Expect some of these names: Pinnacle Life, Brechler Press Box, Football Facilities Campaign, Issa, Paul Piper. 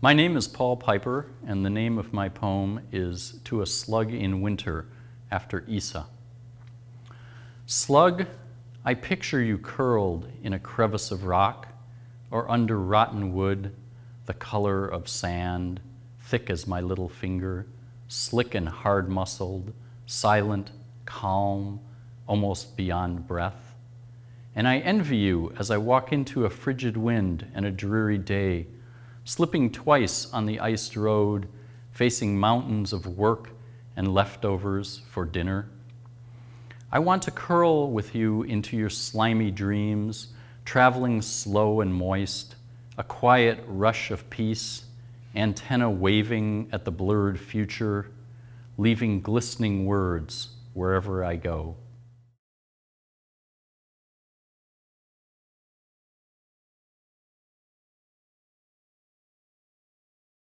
My name is Paul Piper, and the name of my poem is To a Slug in Winter, after Issa. Slug, I picture you curled in a crevice of rock, or under rotten wood, the color of sand, thick as my little finger, slick and hard-muscled, silent, calm, almost beyond breath. And I envy you as I walk into a frigid wind and a dreary day, slipping twice on the iced road, facing mountains of work and leftovers for dinner. I want to curl with you into your slimy dreams, traveling slow and moist, a quiet rush of peace, antenna waving at the blurred future, leaving glistening words wherever I go.